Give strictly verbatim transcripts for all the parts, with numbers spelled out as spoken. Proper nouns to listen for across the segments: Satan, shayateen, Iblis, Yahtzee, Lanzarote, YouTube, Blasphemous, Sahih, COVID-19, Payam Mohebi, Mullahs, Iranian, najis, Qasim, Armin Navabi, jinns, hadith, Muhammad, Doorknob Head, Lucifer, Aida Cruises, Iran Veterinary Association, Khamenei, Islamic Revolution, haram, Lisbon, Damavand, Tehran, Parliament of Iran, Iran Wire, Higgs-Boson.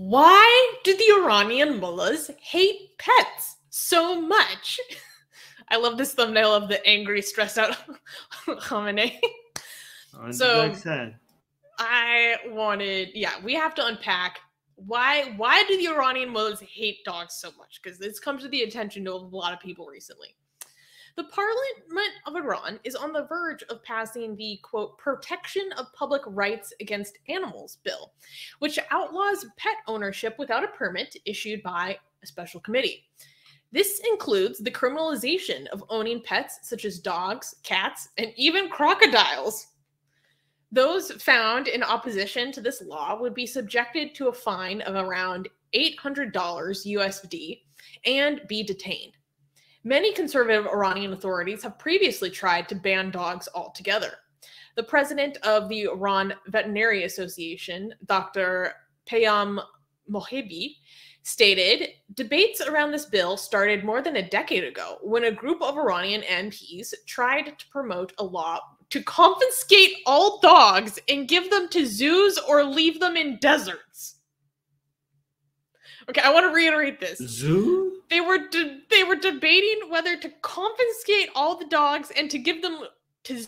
Why do the Iranian mullahs hate pets so much? I love this thumbnail of the angry, stressed out Khamenei. So I wanted, yeah, we have to unpack why why do the Iranian mullahs hate dogs so much? Because this comes to the attention of a lot of people recently. The Parliament of Iran is on the verge of passing the, quote, Protection of Public Rights Against Animals bill, which outlaws pet ownership without a permit issued by a special committee. This includes the criminalization of owning pets such as dogs, cats, and even crocodiles. Those found in opposition to this law would be subjected to a fine of around eight hundred dollars U S D and be detained. Many conservative Iranian authorities have previously tried to ban dogs altogether. The president of the Iran Veterinary Association, Doctor Payam Mohebi, stated, debates around this bill started more than a decade ago when a group of Iranian M Ps tried to promote a law to confiscate all dogs and give them to zoos or leave them in deserts. Okay, I want to reiterate this. Zoo? They were de they were debating whether to confiscate all the dogs and to give them to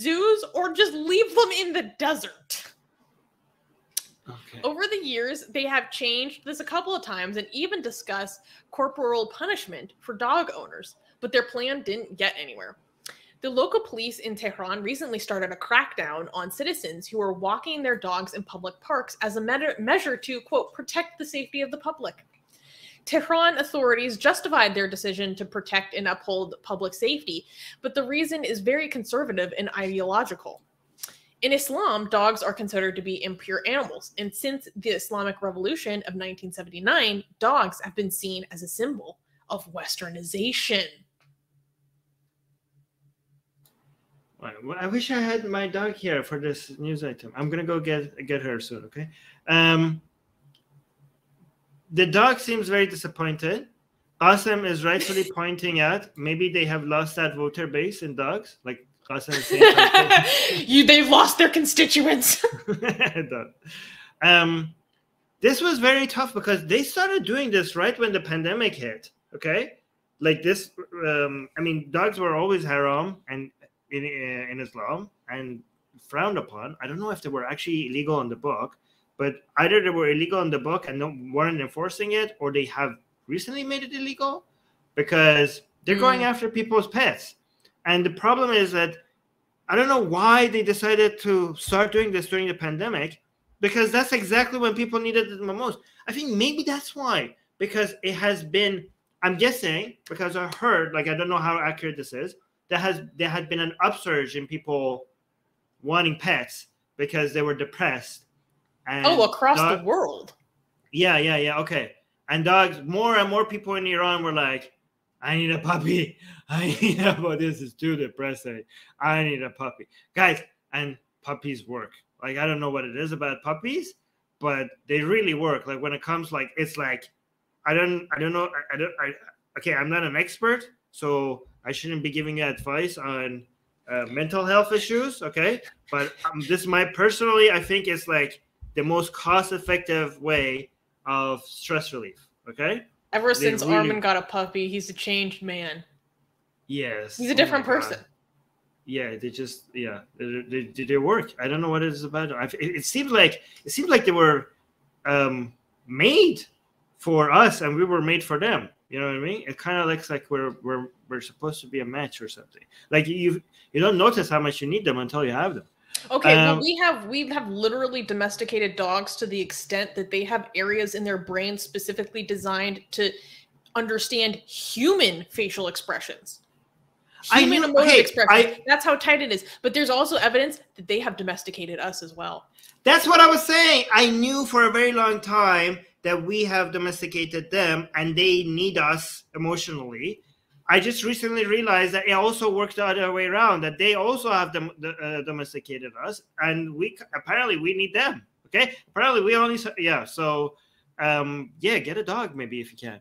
zoos or just leave them in the desert. Okay. Over the years, they have changed this a couple of times and even discussed corporal punishment for dog owners, but their plan didn't get anywhere. The local police in Tehran recently started a crackdown on citizens who were walking their dogs in public parks as a measure to, quote, protect the safety of the public. Tehran authorities justified their decision to protect and uphold public safety, but the reason is very conservative and ideological. In Islam, dogs are considered to be impure animals, and since the Islamic Revolution of nineteen seventy-nine, dogs have been seen as a symbol of Westernization. I wish I had my dog here for this news item. I'm gonna go get get her soon, okay? Um, the dog seems very disappointed. Qasim is rightfully pointing out maybe they have lost that voter base in dogs, like Qasim is saying. you, they've lost their constituents. um, this was very tough because they started doing this right when the pandemic hit. Okay, like this. Um, I mean, dogs were always haram and. In, in Islam and frowned upon. I don't know if they were actually illegal on the book, but either they were illegal on the book and no, weren't enforcing it, or they have recently made it illegal because they're mm. going after people's pets. And the problem is that I don't know why they decided to start doing this during the pandemic, because that's exactly when people needed it the most. I think maybe that's why, because it has been, I'm guessing, because I heard, like, I don't know how accurate this is, There has there had been an upsurge in people wanting pets because they were depressed. And oh, across dog, the world. Yeah, yeah, yeah. Okay, and dogs. More and more people in Iran were like, "I need a puppy. I need a puppy. This is too depressing. I need a puppy, guys." And puppies work. Like, I don't know what it is about puppies, but they really work. Like, when it comes, like, it's like, I don't, I don't know, I, I don't. I, okay, I'm not an expert, so I shouldn't be giving you advice on uh, mental health issues, okay? But um, this might personally, I think, is like the most cost-effective way of stress relief, okay? Ever they since really... Armin got a puppy, he's a changed man. Yes. He's a different oh person. God. Yeah, they just, yeah, they, they, they, they work. I don't know what it is about. It, it seems like it seems like they were um, made for us, and we were made for them. You know what I mean? It kind of looks like we're we're we're supposed to be a match or something. Like you you don't notice how much you need them until you have them. Okay, um, well, we have we have literally domesticated dogs to the extent that they have areas in their brain specifically designed to understand human facial expressions, human emotional expressions. I, That's how tight it is. But there's also evidence that they have domesticated us as well. That's what I was saying. I knew for a very long time that we have domesticated them and they need us emotionally. I just recently realized that it also worked the other way around, that they also have dom uh, domesticated us and we apparently we need them, okay? Apparently we only, yeah, so um, yeah, get a dog maybe if you can.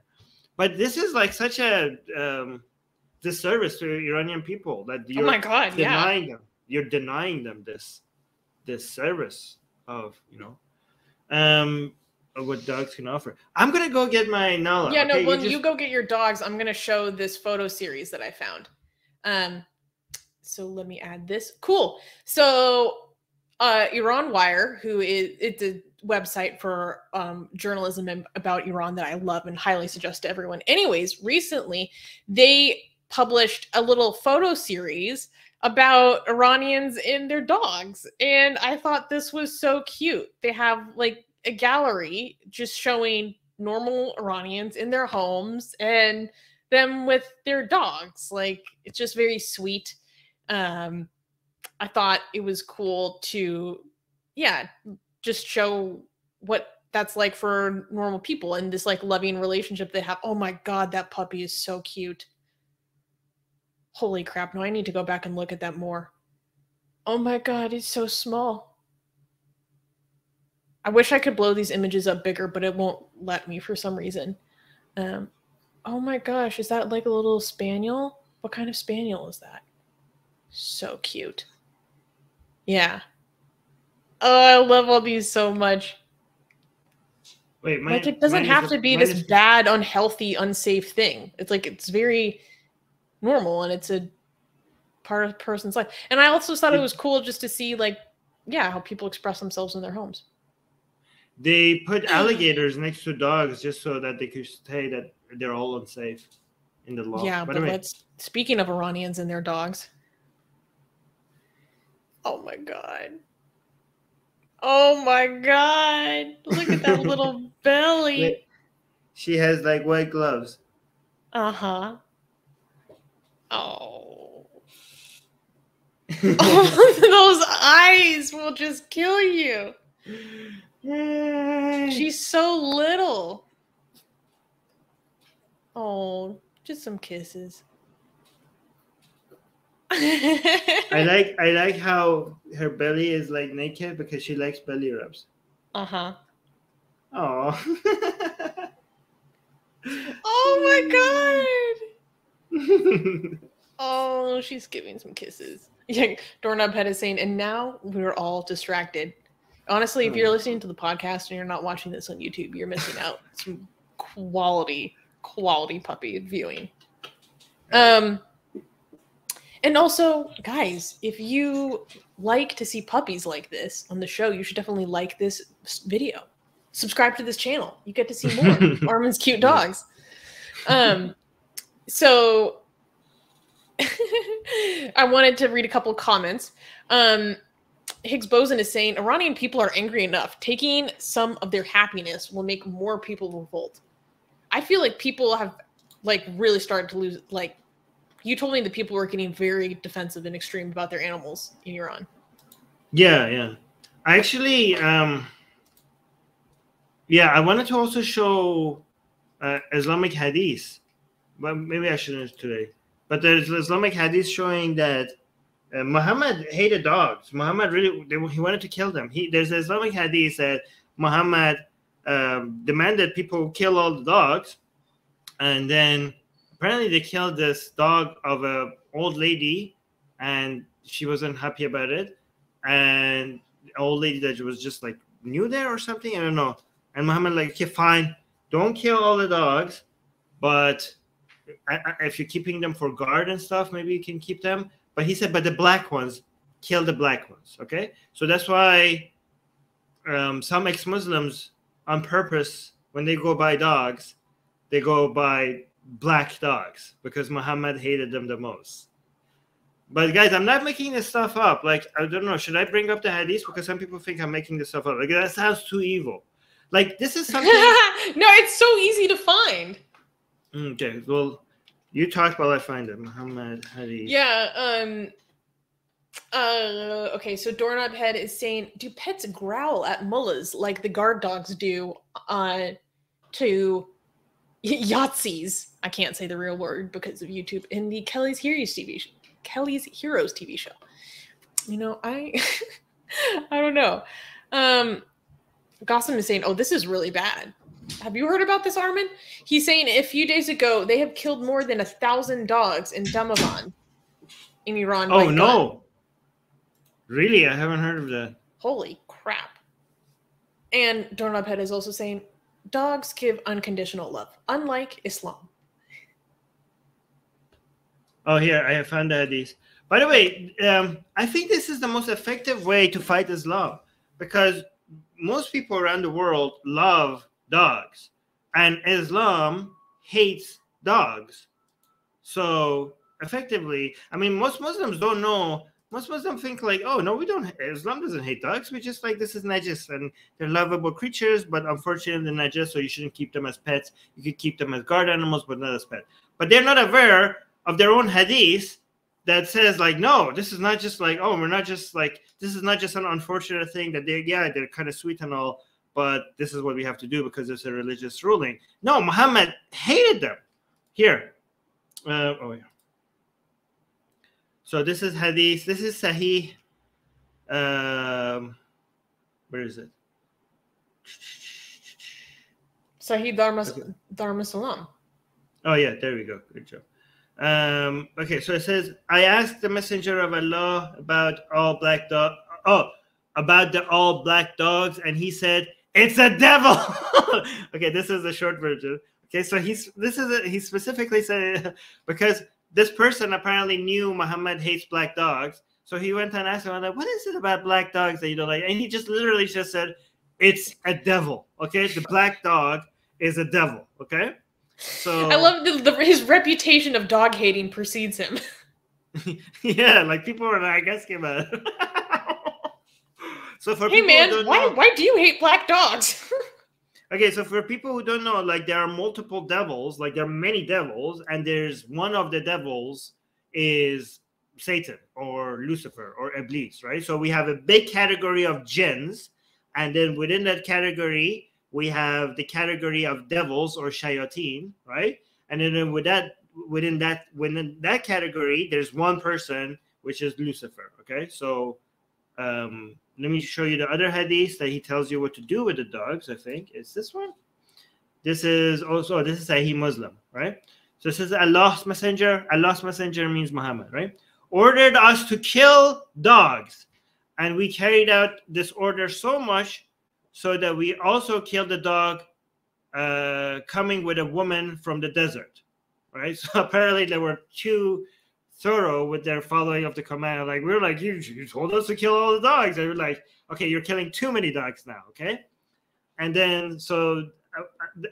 But this is like such a um, disservice to Iranian people that you're oh my God, denying yeah. them. You're denying them this, this service of, you know, um, of what dogs can offer. I'm gonna go get my Nala. Yeah, no, okay, when you, just... you go get your dogs, I'm gonna show this photo series that I found. Um, so let me add this. Cool. So uh, Iran Wire, who is it's a website for um, journalism and about Iran that I love and highly suggest to everyone. Anyways, recently they published a little photo series about Iranians and their dogs. And I thought this was so cute. They have like a gallery just showing normal Iranians in their homes and them with their dogs. Like, it's just very sweet. Um, I thought it was cool to, yeah, just show what that's like for normal people and this like loving relationship they have. Oh my God, that puppy is so cute. Holy crap. No, I need to go back and look at that more. Oh my God, it's so small. I wish I could blow these images up bigger, but it won't let me for some reason. Um, oh my gosh, is that like a little spaniel? What kind of spaniel is that? So cute. Yeah. Oh, I love all these so much. Wait, my, like it doesn't have to be this bad, unhealthy, unsafe thing. It's like, it's very normal and it's a part of a person's life. And I also thought it was cool just to see like, yeah, how people express themselves in their homes. They put alligators next to dogs just so that they could say that they're all unsafe in the law. Yeah, but, but let's, speaking of Iranians and their dogs. Oh my God. Oh my God. Look at that little belly. She has like white gloves. Uh-huh. Oh. Oh, those eyes will just kill you. Yay. She's so little. Oh, just some kisses. I like I like how her belly is like naked because she likes belly rubs. Uh-huh. Oh. Oh my God. Oh, she's giving some kisses. Yeah, Doorknob Head is saying, and now we're all distracted. Honestly, if you're listening to the podcast and you're not watching this on YouTube, you're missing out some quality, quality puppy viewing. Um, and also, guys, if you like to see puppies like this on the show, you should definitely like this video. Subscribe to this channel. You get to see more Armin's cute dogs. Um. So I wanted to read a couple comments. Um, Higgs-Boson is saying, Iranian people are angry enough. Taking some of their happiness will make more people revolt. I feel like people have like really started to lose. Like you told me that people were getting very defensive and extreme about their animals in Iran. Yeah, yeah. I actually, um, yeah, I wanted to also show uh, Islamic hadith. Well, maybe I shouldn't today. But there's Islamic hadith showing that uh, Muhammad hated dogs. Muhammad really, they, he wanted to kill them. He, there's Islamic hadith that Muhammad um, demanded people kill all the dogs. And then apparently they killed this dog of an old lady. And she wasn't happy about it. And the old lady that was just like new there or something. I don't know. And Muhammad like, okay, fine. Don't kill all the dogs. But... I, I, if you're keeping them for guard and stuff, maybe you can keep them. But he said, but the black ones, kill the black ones. Okay, so that's why um, some ex-Muslims on purpose, when they go buy dogs, they go buy black dogs because Muhammad hated them the most. But guys, I'm not making this stuff up. Like, I don't know, should I bring up the hadith? Because some people think I'm making this stuff up. Like, that sounds too evil. Like, this is something... No, it's so easy to find. Okay, well, you talk while I find it. Muhammad Hadi. Yeah, um, uh, okay, so Doorknob Head is saying, do pets growl at mullahs like the guard dogs do uh, to Yahtzees? I can't say the real word because of YouTube. In the Kelly's Heroes T V show. Kelly's Heroes T V show. You know, I, I don't know. Um, Gossam is saying, oh, this is really bad. Have you heard about this, Armin? He's saying a few days ago, they have killed more than a thousand dogs in Damavand in Iran. Oh, no. Gun. Really? I haven't heard of that. Holy crap. And Doorknob Head is also saying, dogs give unconditional love, unlike Islam. Oh, here, I have found the hadith. By the way, um, I think this is the most effective way to fight Islam, because most people around the world love dogs, and Islam hates dogs. So effectively, I mean, most Muslims don't know. Most Muslims think like, oh, no, we don't. Islam doesn't hate dogs. We just like, this is najis, and they're lovable creatures, but unfortunately they're najis, so you shouldn't keep them as pets. You could keep them as guard animals, but not as pets. But they're not aware of their own hadith that says like, no, this is not just like, oh, we're not just like, this is not just an unfortunate thing that they, yeah, they're kind of sweet and all, but this is what we have to do because it's a religious ruling. No, Muhammad hated them. Here. Uh, oh, yeah. So this is hadith. This is Sahih. Um, where is it? Sahih Dharma, okay. Dharma Salam. Oh, yeah. There we go. Good job. Um, okay, so it says, I asked the messenger of Allah about all black dog. Oh, about the all black dogs, and he said, "It's a devil." Okay, this is the short version. Okay, so he's this is a, he specifically said because this person apparently knew Muhammad hates black dogs, so he went and asked him, I'm like, "What is it about black dogs that you don't like?" And he just literally just said, "It's a devil." Okay, the black dog is a devil. Okay. So, I love the, the, his reputation of dog hating precedes him. Yeah, like people are like asking about it. So for hey people man, who don't why know, why do you hate black dogs? Okay, so for people who don't know, like there are multiple devils, like there are many devils, and there's one of the devils is Satan or Lucifer or Iblis, right? So we have a big category of jinns, and then within that category, we have the category of devils or shayateen, right? And then with that, within that, within that category, there's one person, which is Lucifer, okay? So um, let me show you the other hadith that he tells you what to do with the dogs, I think. It's this one. This is also, this is Sahih Muslim, right? So it says, Allah's messenger, Allah's messenger means Muhammad, right? Ordered us to kill dogs. And we carried out this order so much so that we also killed the dog uh, coming with a woman from the desert, right? So apparently they were too thorough with their following of the command. Like, we were like, you, you told us to kill all the dogs. They were like, okay, you're killing too many dogs now, okay? And then, so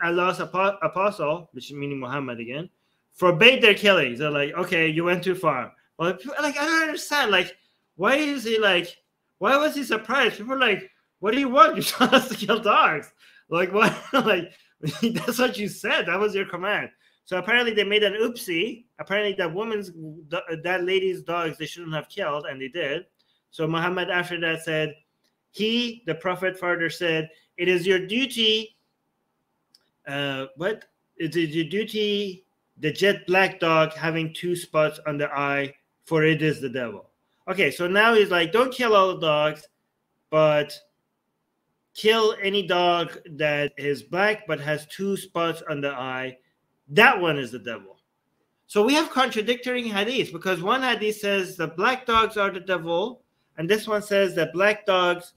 Allah's apostle, which is meaning Muhammad again, forbade their killings. They're like, okay, you went too far. Well, like, I don't understand. Like, why is he like, why was he surprised? People were like, what do you want? You told us to kill dogs. Like, what? Like, that's what you said. That was your command. So apparently they made an oopsie. Apparently that woman's, that lady's dogs, they shouldn't have killed, and they did. So Muhammad after that said, he, the prophet further said, it is your duty, uh, what? It is your duty, the jet black dog having two spots on the eye, for it is the devil. Okay, so now he's like, don't kill all the dogs, but kill any dog that is black but has two spots on the eye. That one is the devil. So we have contradicting hadiths, because one hadith says that black dogs are the devil, and this one says that black dogs,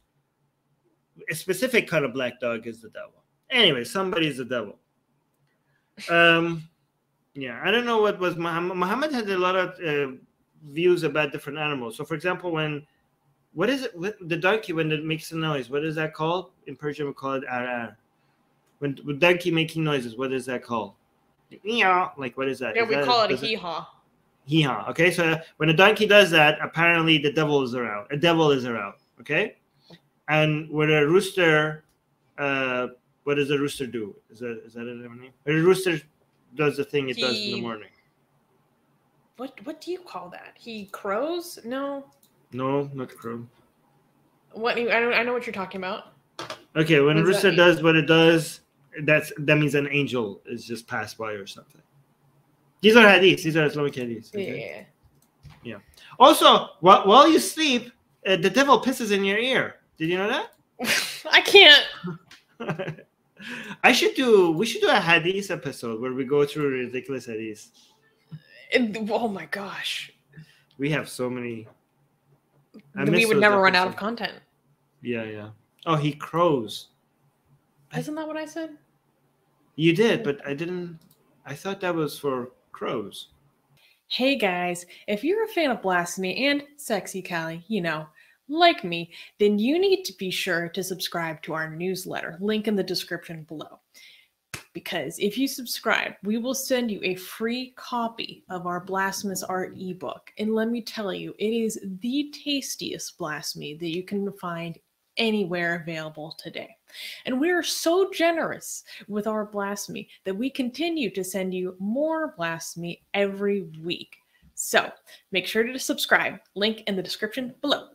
a specific kind of black dog is the devil. Anyway, somebody's the devil. Um, yeah, I don't know what was Muhammad. Muhammad had a lot of uh, views about different animals. So, for example, when What is it with the donkey when it makes a noise? What is that called? In Persian, we call it arar. When the donkey making noises, what is that called? Like, what is that? Yeah, is we that call a, it a hee haw. Hee haw. Okay, so when a donkey does that, apparently the devil is around. A devil is around. Okay, and when a rooster, uh, what does a rooster do? Is that is that a name? When a rooster does the thing it he, does in the morning. What what do you call that? He crows? No. No, not crow. What I don't, I know what you're talking about. Okay, when a rooster does what it does, that's that means an angel is just passed by or something. These are hadiths. These are Islamic hadiths. Okay? Yeah. Yeah. Also, while while you sleep, uh, the devil pisses in your ear. Did you know that? I can't. I should do. We should do a hadith episode where we go through ridiculous hadiths. It, oh my gosh. We have so many. I we would never episode. run out of content. Yeah, yeah. Oh, he crows. Isn't that what I said? You did, but I didn't. I thought that was for crows. Hey guys, if you're a fan of blasphemy and sexy Callie, you know, like me, then you need to be sure to subscribe to our newsletter. Link in the description below. Because if you subscribe, we will send you a free copy of our Blasphemous Art ebook. And let me tell you, it is the tastiest blasphemy that you can find anywhere available today. And we are so generous with our blasphemy that we continue to send you more blasphemy every week. So make sure to subscribe. Link in the description below.